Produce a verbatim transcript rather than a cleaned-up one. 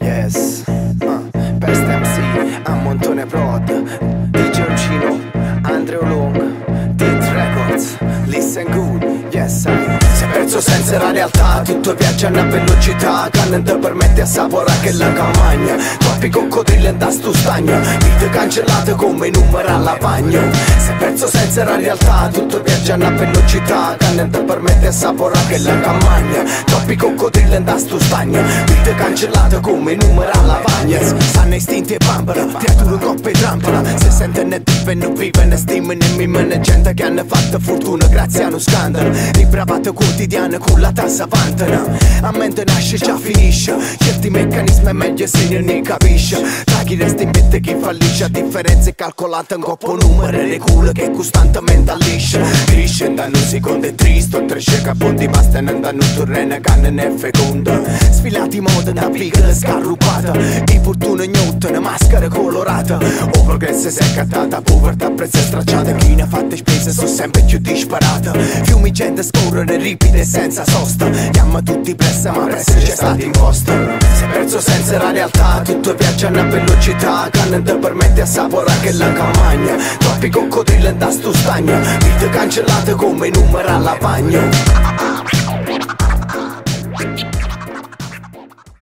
Yes, uh, Peste M C, Ammontone Prod, D J Uncino, Andreo Long, Deans Records, Lee Sangoon, yes I. Se penso senza la realtà, tutto viaggia a una velocità che non ti permette a saporare che la campagna. Troppi coccodrilli in da sto stagno, vite cancellate come numero a lavagno. Se penso senza la realtà, tutto viaggia a una velocità che non ti permette a saporare che la campagna. Troppi coccodrilli in da sto stagno, vite cancellate come numero a lavagna. Sanno istinti e bambara, creature coppe e trampara. Se sente né vive, non vive, né stima, né mime, né gente che hanno fatto fortuna grazie a uno scandalo. Ripravate quotidiana con la tassa pantana. A mente nasce già finisce, certi meccanismi è meglio se ne ne capisce. Tra chi resta in mente chi fallisce, a differenza è calcolata un coppo numero e le culo che costantemente allisce. Crisce in danno secondo è tristo, tresce capondi basta in danno turrena canne ne feconda. Sfilati moda da piccola scarrupata, di fortuna gnutta una maschera colorata. O progresso si è cattata, povertà prezza stracciata, chi ne ha fatte spese sono sempre più disparata. Fiumi gente scorrere ripide senza sosta, chiama tutti pressa ma presso c'è stata imposta. Se penso senza la realtà, tutto viaggia a una velocità che non ti permette a saporare che la campagna. Troppi coccodrilli in da sto stagno, vite cancellate come numero a lavagno.